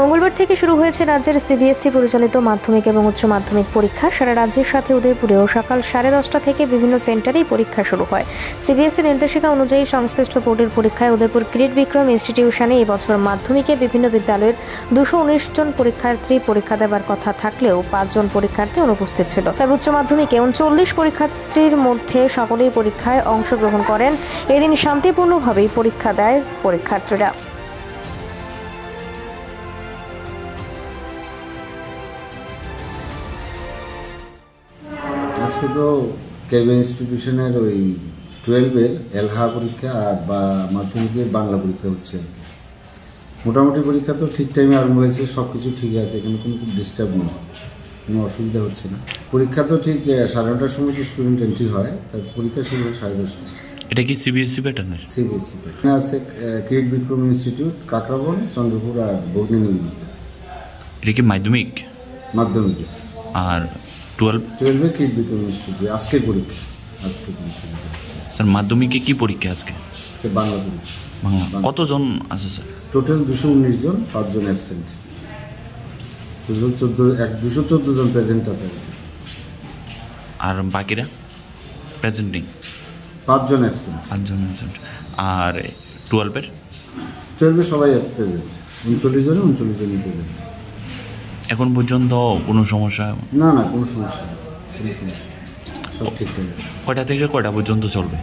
মঙ্গলবার থেকে শুরু হয়েছে রাজ্যের সিবিএসই পরিচালিত মাধ্যমিক এবং উচ্চ মাধ্যমিক পরীক্ষা। সারা রাজ্যের সাথে উদয়পুরেও সকাল 10:30 থেকে বিভিন্ন সেন্টারেই পরীক্ষা শুরু হয়। সিবিএসই নির্দেশিকা অনুযায়ী সংশ্লিষ্ট বোর্ডের পরীক্ষায় উদয়পুর ক্রীড় বিক্রম ইনস্টিটিউশনে এবছর মাধ্যমিকে বিভিন্ন বিদ্যালয়ের 219 জন পরীক্ষার্থী পরীক্ষা দেওয়ার কথা থাকলেও 5 জন পরীক্ষার্থী অনুপস্থিত ছিল। তবে উচ্চ মাধ্যমিকে 39 পরীক্ষার্থীর মধ্যে সকলেই পরীক্ষায় অংশগ্রহণ করেন। এদিন শান্তিপূর্ণভাবেই পরীক্ষা দেয় পরীক্ষার্থীরা। আজকে তো কেবি ইনস্টিটিউশনের ওই 12-এর এলহা পরীক্ষা আর বা মাধ্যমিকের বাংলা পরীক্ষা হচ্ছে। মোটামুটি পরীক্ষা তো ঠিক টাইমে আরম্ভ হয়েছে, সব কিছু ঠিক আছে, এখানে কোনো ডিস্টার্ব নেই, কোনো অসুবিধা হচ্ছে না। পরীক্ষা তো ঠিক 9:30 সময় যে স্টুডেন্ট এন্ট্রি হয়, তার পরীক্ষা শুরু হয় 10:30। এটা কি সিবিএসই প্যাটার্নের? সিবিএসই প্যাটার্ন আছে। ক্রীড় বিক্রম ইনস্টিটিউট, কাকরাবন, চন্দ্রপুর আর বর্ণিনী। এটা কি মাধ্যমিক? মাধ্যমিক আর 12-এ ক্রীড় বিক্রম ইনস্টিটিউট আজকে পরীক্ষা। আজকে স্যার মাধ্যমিকে কি পরীক্ষা? আজকে বাংলা পরীক্ষা। কতজন আছে স্যার? টোটাল 219 জন, 5 জন অ্যাবসেন্ট, 214 জন প্রেজেন্ট আছে আর বাকিরা প্রেজেন্ট নেই, 5 জন অ্যাবসেন্ট। 5 জন অ্যাবসেন্ট। আর 12-এ সবাই প্রেজেন্ট, 39 জনই প্রেজেন্ট। এখন পর্যন্ত কোনো সমস্যা? না না, কোনো সমস্যা সব ঠিকঠাক। কটা থেকে কটা পর্যন্ত চলবে?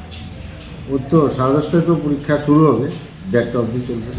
ও তো 10:30 তো পরীক্ষা শুরু হবে, 1:30 অবধি চলবে।